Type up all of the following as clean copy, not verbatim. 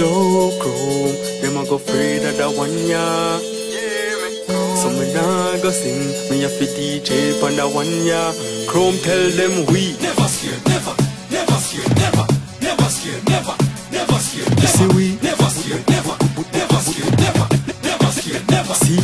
Yo, Chrome, them a go afraid of that one, yeah. So me nah go sing, me a fi DJ pon that one, yeah. Chrome tell them we never scared, never, never scared, never, never scared, never, never scared, never. You see we never scared, never, never scared, never, never scared,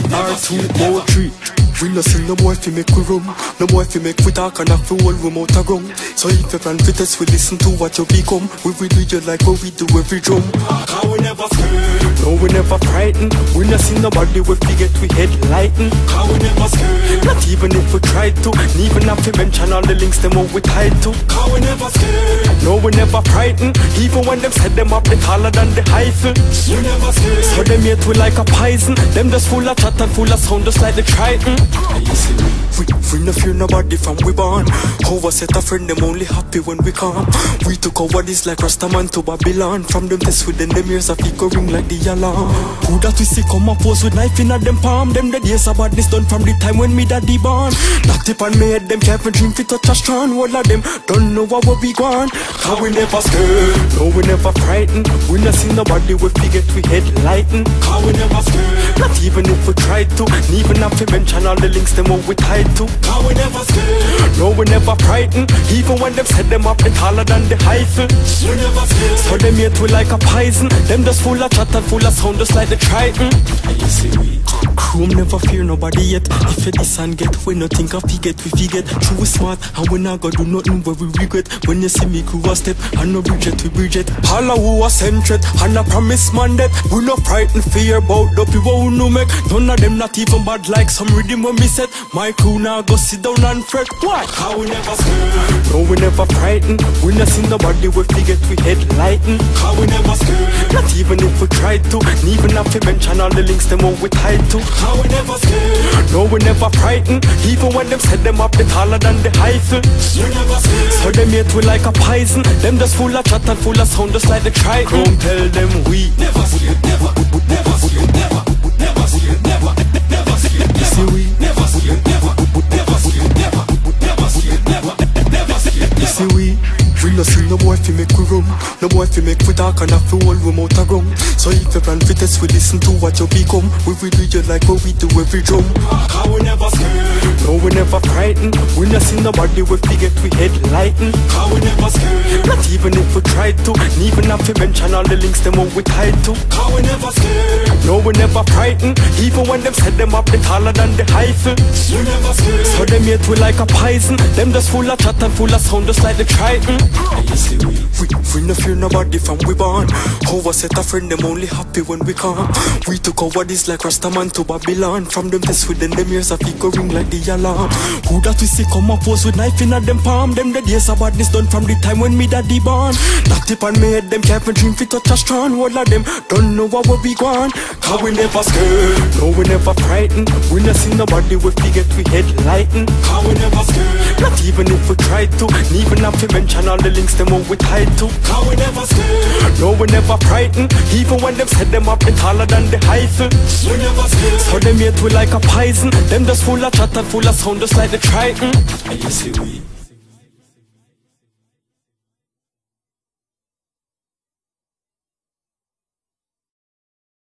never. CR203. We no see no boy fi make we rum, no boy fi make we talk and have to hold room out a rum. So if you plan fit us, we listen to what you become. We will do you like what we do every drum. Cause we never scared, no we never frightened. We no see nobody we fi get we head lightened. Cause we never scared, not even if we try to. And even if we mention all the links them all we tied to. Cause we never scared, no we never frightened. Even when them set them up they taller than the Eiffel. We never scared, so them yet we like a poison. Them just full of chat and full of sound just like the Triton. We no fear nobody from we born. Our set of friend them only happy when we come. We took our bodies like Rastaman to Babylon. From them test within them ears a flicker ring like the alarm. Who that we see come and pose with knife in a them palm. Them the days of badness done from the time when me daddy born. Knock tip on me head them can't even dream to touch a strand. All of them don't know what we gone. Cause we never scared, no we never frightened. We not see nobody we forget we head lightened. Cause we never scared, not even if we try to. And even if we mention all the links them all we tied to. Cause we never scared, no we never frightened. Even when them set them up they taller than the Eiffel. We never scared, so them yet we like a poison. Them just full of chatter, full of sound just like the Triton. And you see we Chrome never fear nobody yet. If it is and get, we no think of forget, we forget. True we smart and we not go do nothing where we regret. When you see me crew a step and no reject we reject. All of who are centred and I promise man that we no frightened fear about the people who no make. None of them not even bad like some rhythm when me set. My crew now go sit down and fret. Why? How we never scared, no we never frightened. We not see nobody we forget we head lighten. How we never scared, not even if we try to. And even if we mention all the links them all we tied to. How we never scared, no we never frightened. Even when them set them up they taller than the Eiffel. We never scared, so them yet we like a poison. Them just full of chat and full of sound just like the Triton. Chrome tell them we never scared, never, never scared, never, never scared, never, never scared, never. You see we never scared, never, never scared, never, never scared, never, never scared, never. You see we no see no boy fi make we rum, no boy fi make we talk and have to hold room out a rum. So if you plan fit us, we listen to what you become. We will do you like what we do every drum. Cause we never scared, no we never frightened. We not see nobody we forget we head lightened. Cause we never scared, not even if we try to. And even if we mention all the links them all we tied to. Cause we never scared, no we never frightened. Even when them set them up they taller than the Eiffel. We never scared, so them yet we like a poison. Them just full of chat and full of sound just like the Triton. We no fear nobody from we born. Our set of friend them only happy when we come. We took our bodies like Rastaman to Babylon. From them test within them ears a flicker ring like the alarm. Who that we see come and pose with knife in a them palm. Them the days of badness done from the time when me daddy born. Knock tip on me head them can't even dream fi touch a strand. All of them don't know what we gone. Cause we never scared, no we never frightened. We not see nobody we forget we head lightened. Cause we never scared, not even if we try to. And even if we mention all the links them all we tied to. Cause we never scared, no we never frightened. Even when them set them up they taller than the Eiffel. We never scared, so them yet we like a poison. Them just full of chat and full of sound just like the Triton. And you see we